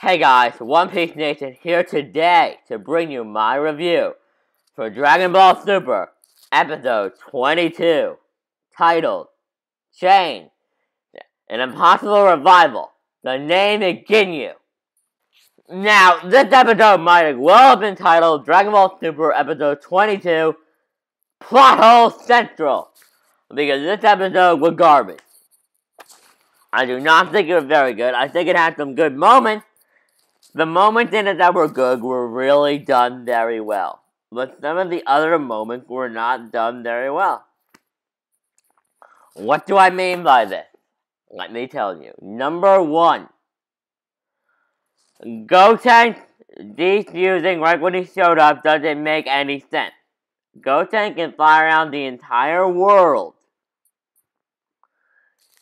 Hey guys, One Piece Nation here today to bring you my review for Dragon Ball Super Episode 22, titled Chain, An Impossible Revival, The Name is Ginyu. Now, this episode might as well have been titled Dragon Ball Super Episode 22, Plot Hole Central, because this episode was garbage. I do not think it was very good. I think it had some good moments. The moments in it that were good were really done very well. But some of the other moments were not done very well. What do I mean by this? Let me tell you. Number one. Gotenks defusing right when he showed up doesn't make any sense. Gotenks can fly around the entire world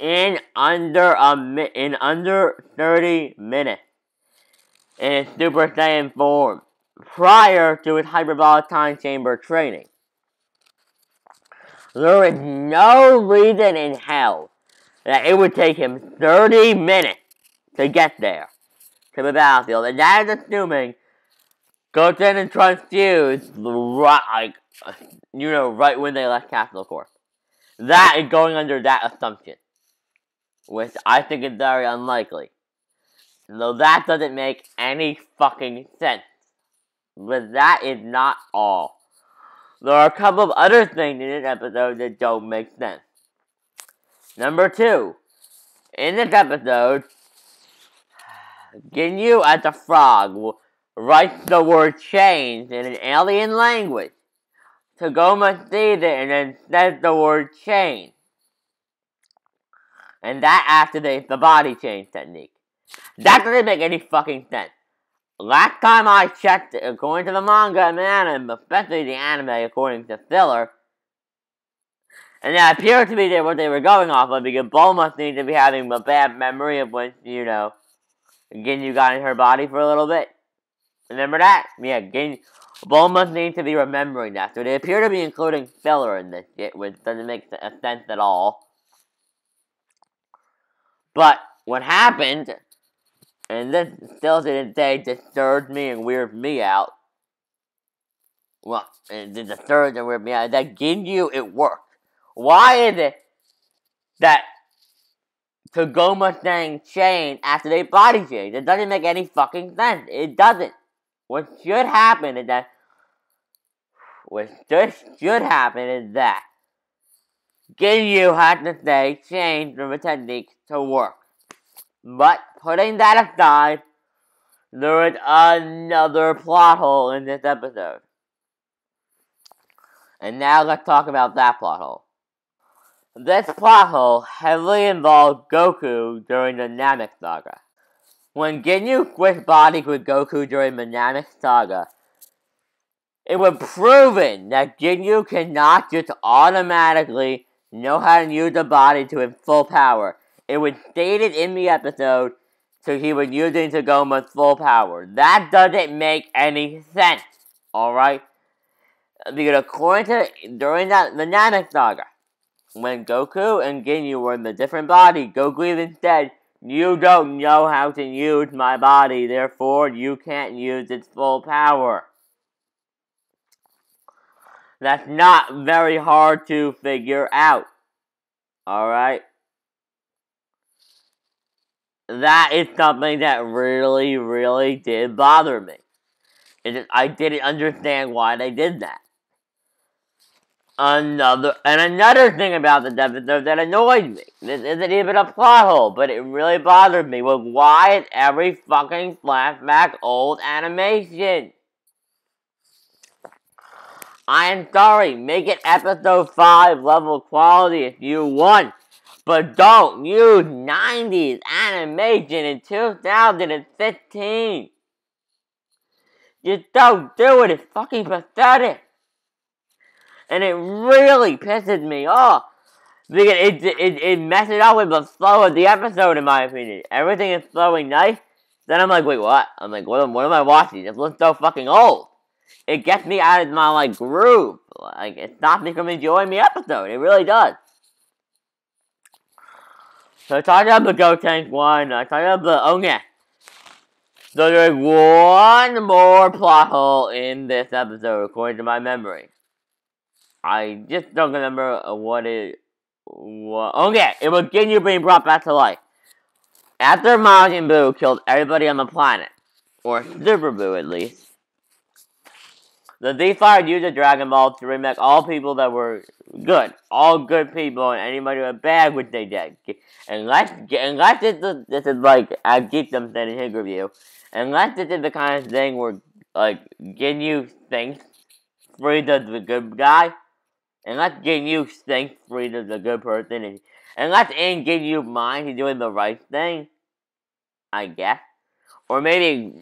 in under 30 minutes. In his Super Saiyan form, prior to his hyperbolic time chamber training. There is no reason in hell that it would take him 30 minutes to get there, to the battlefield, and that is assuming Goten and Trunks fused right when they left Capsule Corp. That is going under that assumption, which I think is very unlikely. So that doesn't make any fucking sense. But that is not all. There are a couple of other things in this episode that don't make sense. Number two. In this episode, Ginyu as a frog writes the word change in an alien language. Tagoma sees it and then says the word change. And that activates the body change technique. That doesn't make any fucking sense. Last time I checked, according to the manga and the anime, especially the anime according to filler, and that appeared to be what they were going off of, because Bulma seemed to be having a bad memory of when, Ginyu got in her body for a little bit. Remember that? Yeah, Bulma seemed to be remembering that, so they appear to be including filler in this shit, which doesn't make a sense at all. But what happened, and this still to this day disturbed me and weirded me out. Well, it disturbed and weirded me out. That Ginyu, it worked. Why is it that Tagoma saying chain after they body change? It doesn't make any fucking sense. It doesn't. What should happen is that Ginyu had to say change from a technique to work. But, putting that aside, there is another plot hole in this episode. And now let's talk about that plot hole. This plot hole heavily involved Goku during the Namek Saga. When Ginyu switched bodies with Goku during the Namek Saga, it was proven that Ginyu cannot just automatically know how to use a body to its full power. It was stated in the episode, so he was using Tagoma's full power. That doesn't make any sense, alright? Because according to, during the Namek Saga, when Goku and Ginyu were in the different body, Goku even said, "You don't know how to use my body, therefore you can't use its full power." That's not very hard to figure out, alright? That is something that really, really did bother me. I didn't understand why they did that. Another thing about the episode that annoyed me, this isn't even a plot hole, but it really bothered me, was why is every fucking flashback old animation? I am sorry, make it episode 5 level quality if you want. But don't use 90s animation in 2015. Just don't do it. It's fucking pathetic. And it really pisses me off. Because it messes up with the flow of the episode, in my opinion. Everything is flowing nice. Then I'm like, wait, what? I'm like, what am I watching? This looks so fucking old. It gets me out of my, groove. It stops me from enjoying the episode. It really does. So I talked about the Gotenks one, I talked about the Onye. So there's one more plot hole in this episode, according to my memory. I just don't remember what it was. Okay, it was Ginyu being brought back to life. After Majin Buu killed everybody on the planet, or Super Buu at least, the Z-Fire used a Dragon Ball to remake all people that were good. All good people, and anybody who was bad, which they did. Unless this is like, I geeked them in his review, unless this is the kind of thing where, like, Ginyu thinks Frieza's the good guy, unless Ginyu thinks Frieza's a good person, and unless in Ginyu's mind he's doing the right thing, I guess. Or maybe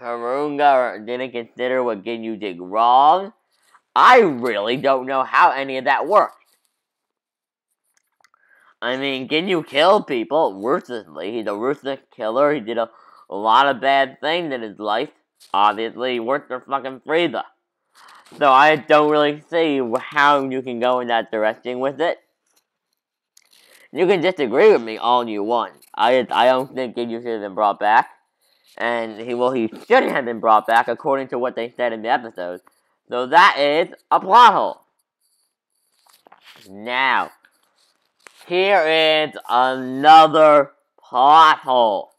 Harunga didn't consider what Ginyu did wrong. I really don't know how any of that worked. I mean, Ginyu killed people ruthlessly. He's a ruthless killer. He did a lot of bad things in his life. Obviously, he worked for fucking Frieza. So I don't really see how you can go in that direction with it. You can disagree with me all you want. I don't think Ginyu should have been brought back. And he shouldn't have been brought back according to what they said in the episode. So that is a plot hole. Now, here is another plot hole.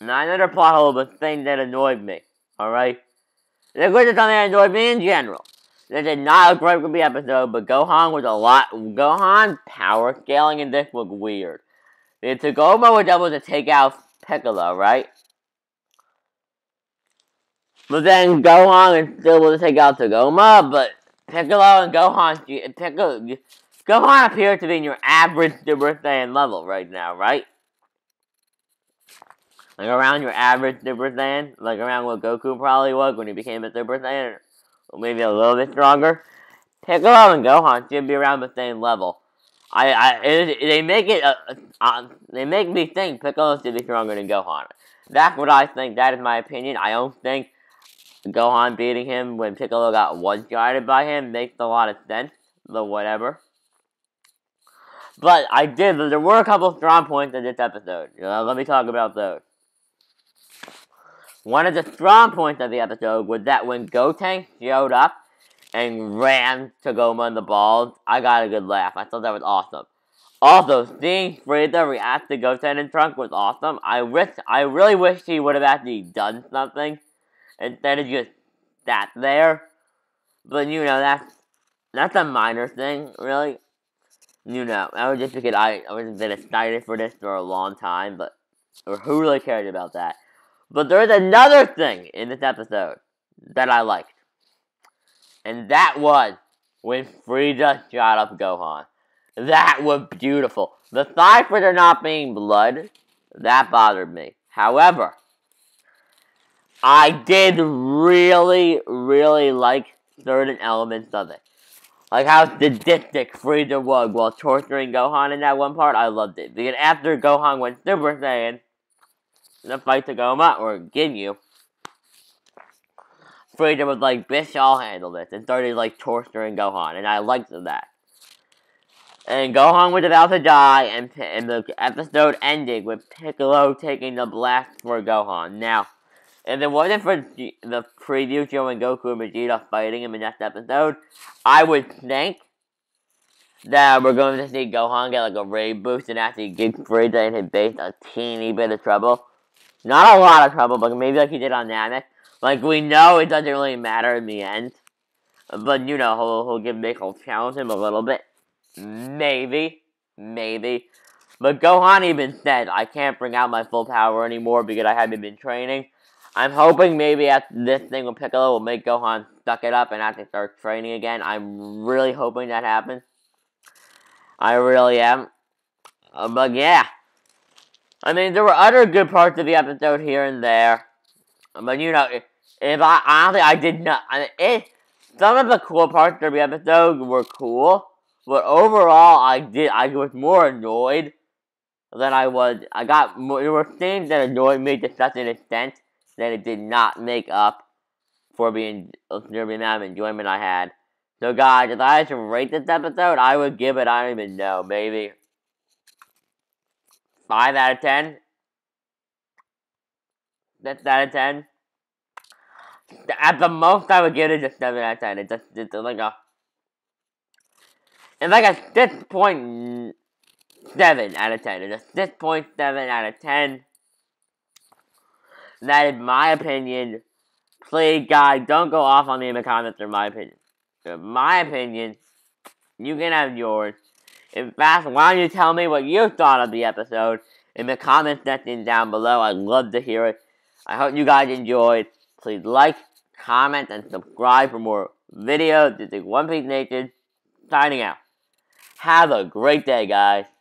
Now, another plot hole was a thing that annoyed me. Alright? There's something that annoyed me in general. This is not a great episode, but Gohan was a lot. Gohan's power scaling in this was weird. The Tagoma was able to take out Piccolo, right? But then Gohan is still able to take out Tagoma, but Piccolo and Gohan. Gohan appears to be in your average Super Saiyan level right now, right? Like around your average Super Saiyan, like around what Goku probably was when he became a Super Saiyan. Maybe a little bit stronger. Piccolo and Gohan should be around the same level. They make me think Piccolo should be stronger than Gohan. That's what I think. That is my opinion. I don't think Gohan beating him when Piccolo got one-sided by him makes a lot of sense. But whatever. But I did. There were a couple strong points in this episode. Let me talk about those. One of the strong points of the episode was that when Gotenks showed up and ran Tagoma in the balls, I got a good laugh. I thought that was awesome. Also, seeing Frieza react to Goten and Trunks was awesome. I really wish he would have actually done something instead of just sat there. But, you know, that's a minor thing, really. You know, that was just because I was been excited for this for a long time, but who really cared about that? But there is another thing in this episode that I liked. And that was when Frieza shot up Gohan. That was beautiful. The side for there not being blood, that bothered me. However, I did really, really like certain elements of it. Like how sadistic Frieza was while torturing Gohan in that one part, I loved it. Because after Gohan went Super Saiyan, the fight Tagoma, or Ginyu, Frieza was like, bitch, I'll handle this, and started like torturing Gohan, and I liked that. And Gohan was about to die, and the episode ended with Piccolo taking the blast for Gohan. Now, if it wasn't for the preview showing Goku and Vegeta fighting in the next episode, I would think that we're going to see Gohan get like a raid boost and actually give Frieza in his base a teeny bit of trouble. Not a lot of trouble, but maybe like he did on Namek. Like, we know it doesn't really matter in the end. But, you know, he'll challenge him a little bit. Maybe. Maybe. But Gohan even said, I can't bring out my full power anymore because I haven't been training. I'm hoping maybe after this thing with Piccolo will make Gohan suck it up and have to start training again. I'm really hoping that happens. I really am. But, yeah. I mean, there were other good parts of the episode here and there. But, you know, some of the cool parts of the episode were cool. But overall, I was more annoyed than I was. There were things that annoyed me to such an extent that it did not make up for the amount of enjoyment I had. So, guys, if I had to rate this episode, I would give it, I don't even know, maybe 5 out of 10? That's 9 out of 10. At the most, I would give it just 7 out of 10. It's like a, it's like a 6.7 out of 10. It's a 6.7 out of 10. That is my opinion. Please, guys, don't go off on me in the comments. In my opinion, you can have yours. In fact, why don't you tell me what you thought of the episode in the comment section down below? I'd love to hear it. I hope you guys enjoyed. Please like, comment, and subscribe for more videos. This is One Piece Nation, signing out. Have a great day, guys.